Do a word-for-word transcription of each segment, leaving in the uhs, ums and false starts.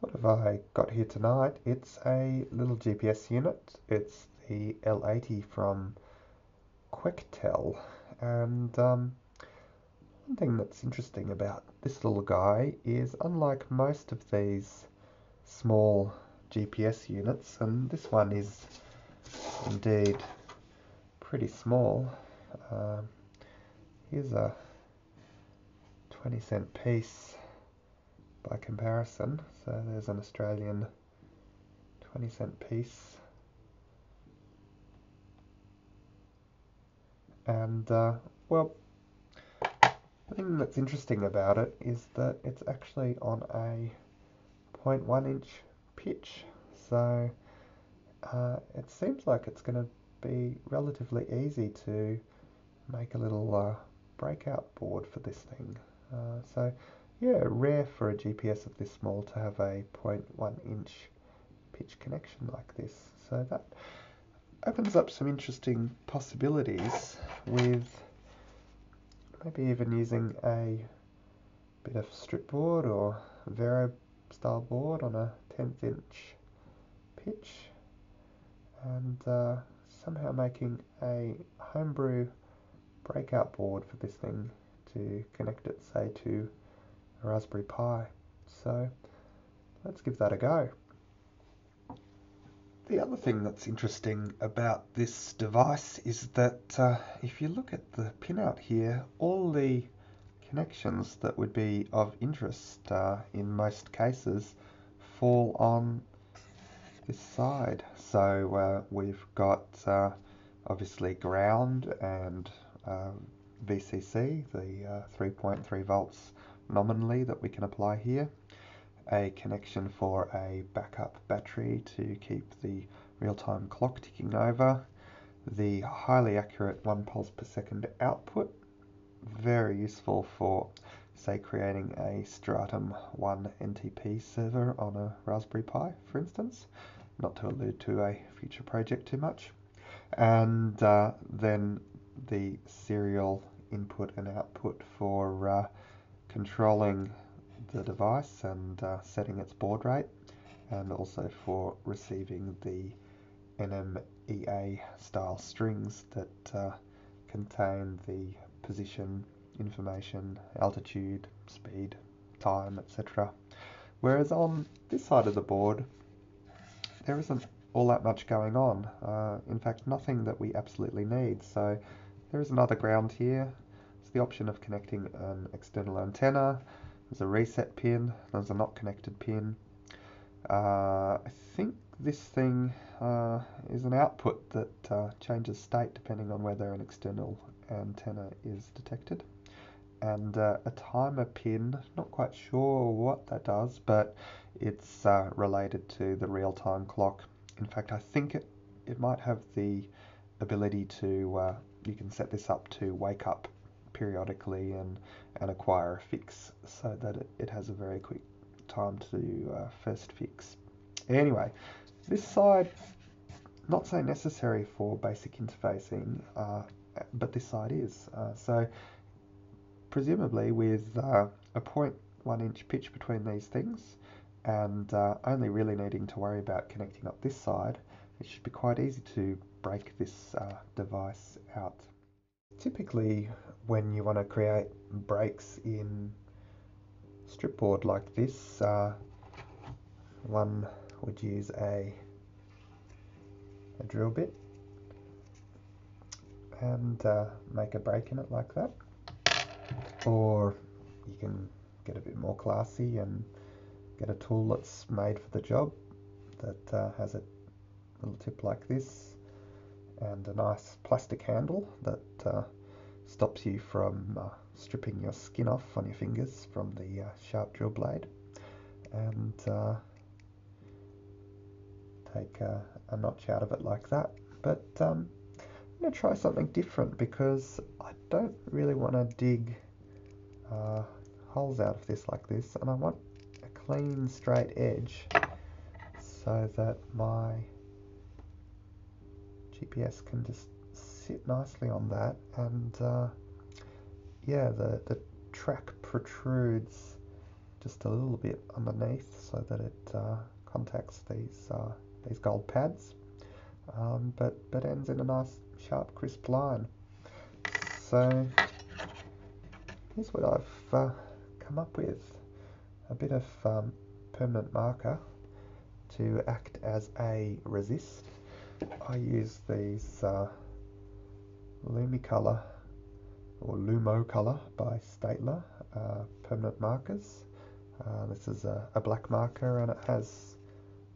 What have I got here tonight? It's a little G P S unit. It's the L eighty from Quectel. And um, one thing that's interesting about this little guy is, unlike most of these small G P S units, and this one is indeed pretty small. Um, here's a twenty cent piece by comparison. So there's an Australian twenty cent piece. And, uh, well, the thing that's interesting about it is that it's actually on a zero point one inch pitch. So uh, it seems like it's going to be relatively easy to make a little uh, breakout board for this thing. Uh, so, yeah, rare for a G P S of this small to have a zero point one inch pitch connection like this. So that opens up some interesting possibilities with maybe even using a bit of strip board or Vero style board on a tenth inch pitch, and uh, somehow making a homebrew breakout board for this thing to connect it, say, to a Raspberry Pi. So let's give that a go. The other thing that's interesting about this device is that uh, if you look at the pinout here, all the connections that would be of interest uh, in most cases fall on this side. So uh, we've got uh, obviously ground and uh, V C C, the three point three uh, volts nominally that we can apply here, a connection for a backup battery to keep the real-time clock ticking over, the highly accurate one pulse per second output, very useful for, say, creating a Stratum one N T P server on a Raspberry Pi, for instance, not to allude to a future project too much, and uh, then the serial input and output for uh, controlling the device and uh, setting its baud rate, and also for receiving the N M E A style strings that uh, contain the position, information, altitude, speed, time, et cetera. Whereas on this side of the board, there isn't all that much going on. Uh, in fact, nothing that we absolutely need. So there is another ground here. It's the option of connecting an external antenna. There's a reset pin, there's a not connected pin. Uh, I think this thing uh, is an output that uh, changes state depending on whether an external antenna is detected. And uh, a timer pin, not quite sure what that does, but it's uh, related to the real-time clock. In fact, I think it, it might have the ability to, uh, you can set this up to wake up periodically and, and acquire a fix so that it, it has a very quick time to uh, first fix. Anyway, this side, not so necessary for basic interfacing, uh, but this side is. Uh, so presumably with uh, a zero point one inch pitch between these things and uh, only really needing to worry about connecting up this side, it should be quite easy to break this uh, device out. Typically, when you want to create breaks in strip board like this, uh, one would use a, a drill bit and uh, make a break in it like that. Or you can get a bit more classy and get a tool that's made for the job that uh, has a little tip like this and a nice plastic handle that uh, stops you from uh, stripping your skin off on your fingers from the uh, sharp drill blade, and uh, take a, a notch out of it like that. But um, I'm going to try something different because I don't really want to dig uh, holes out of this like this, and I want a clean straight edge so that my G P S can just sit nicely on that, and uh, yeah, the, the track protrudes just a little bit underneath so that it uh, contacts these uh, these gold pads, um, but, but ends in a nice sharp crisp line. So here's what I've uh, come up with, a bit of um, permanent marker to act as a resist. I use these uh, Lumocolor or Lumocolor by Staedtler uh, permanent markers. Uh, this is a, a black marker and it has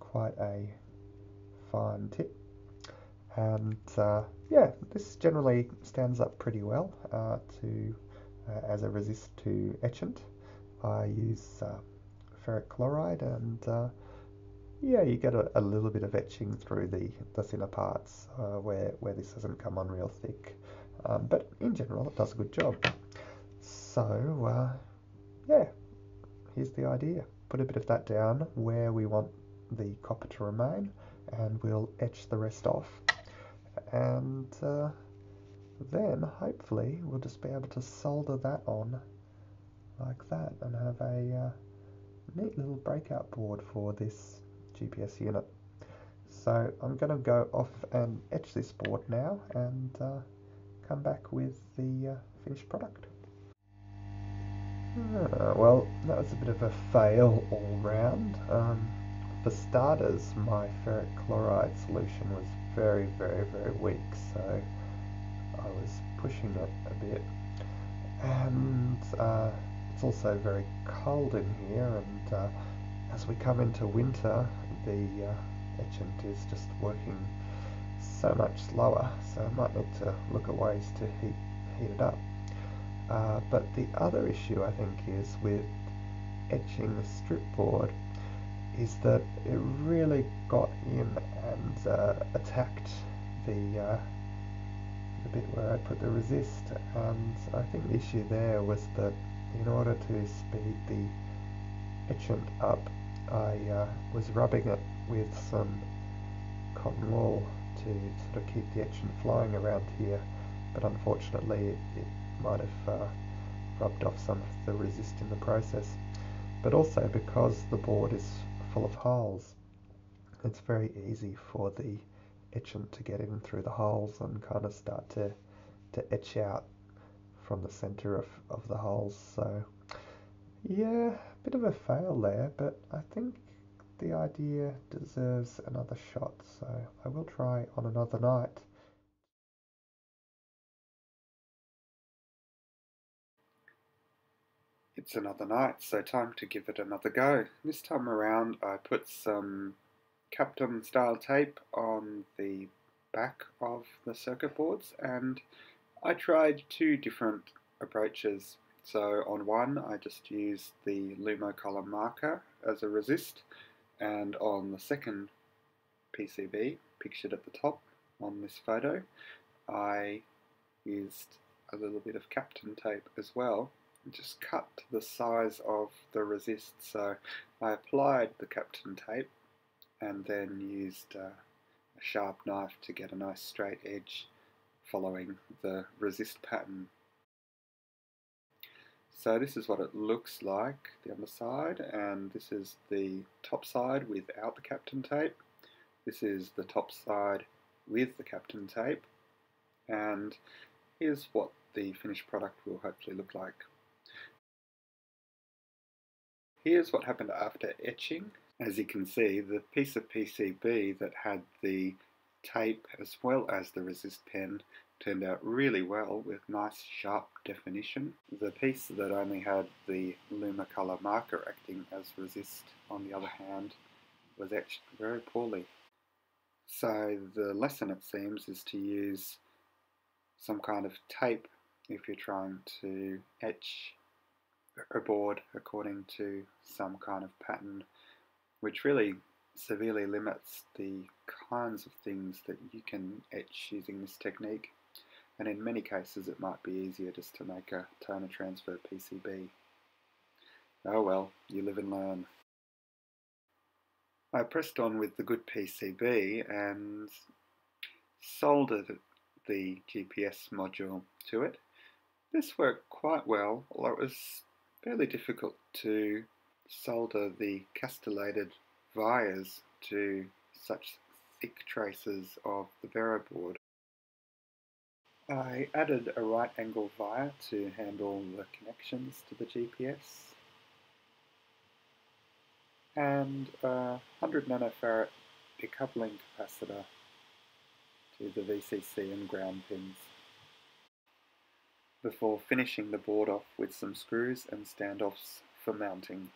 quite a fine tip, and uh, yeah, this generally stands up pretty well uh, to uh, as a resist to etchant. I use uh, ferric chloride, and uh, yeah, you get a, a little bit of etching through the, the thinner parts uh, where, where this hasn't come on real thick. Um, but in general, it does a good job. So, uh, yeah, here's the idea. Put a bit of that down where we want the copper to remain, and we'll etch the rest off. And uh, then, hopefully, we'll just be able to solder that on like that and have a uh, neat little breakout board for this G P S unit. So I'm going to go off and etch this board now and uh, come back with the uh, finished product. Ah, well, that was a bit of a fail all round. Um, for starters, my ferric chloride solution was very, very, very weak, so I was pushing it a bit. And uh, it's also very cold in here, and uh, as we come into winter, the uh, etchant is just working so much slower, so I might need to look at ways to heat, heat it up. Uh, but the other issue I think is with etching the strip board is that it really got in and uh, attacked the, uh, the bit where I put the resist, and I think the issue there was that in order to speed the etchant up, I uh, was rubbing it with some cotton wool to sort of keep the etchant flying around here, but unfortunately it, it might have uh, rubbed off some of the resist in the process. But also because the board is full of holes, it's very easy for the etchant to get in through the holes and kind of start to, to etch out from the centre of, of the holes. So yeah, a bit of a fail there, but I think the idea deserves another shot, so I will try on another night. It's another night, so time to give it another go. This time around I put some Kapton style tape on the back of the circuit boards, and I tried two different approaches. So on one, I just used the Lumocolor marker as a resist, and on the second P C B, pictured at the top on this photo, I used a little bit of Kapton tape as well, and just cut to the size of the resist. So I applied the Kapton tape and then used uh, a sharp knife to get a nice straight edge following the resist pattern. So this is what it looks like, the underside, and this is the top side without the Kapton tape. This is the top side with the Kapton tape, and here's what the finished product will hopefully look like. Here's what happened after etching. As you can see, the piece of P C B that had the tape as well as the resist pen turned out really well with nice sharp definition. The piece that only had the Lumocolor marker acting as resist, on the other hand, was etched very poorly. So the lesson, it seems, is to use some kind of tape if you're trying to etch a board according to some kind of pattern, which really severely limits the kinds of things that you can etch using this technique. And in many cases it might be easier just to make a toner transfer P C B. Oh well, you live and learn. I pressed on with the good P C B and soldered the G P S module to it. This worked quite well, although it was fairly difficult to solder the castellated wires to such thick traces of the Vero board. I added a right angle wire to handle the connections to the G P S, and a one hundred nanofarad decoupling capacitor to the V C C and ground pins, before finishing the board off with some screws and standoffs for mounting.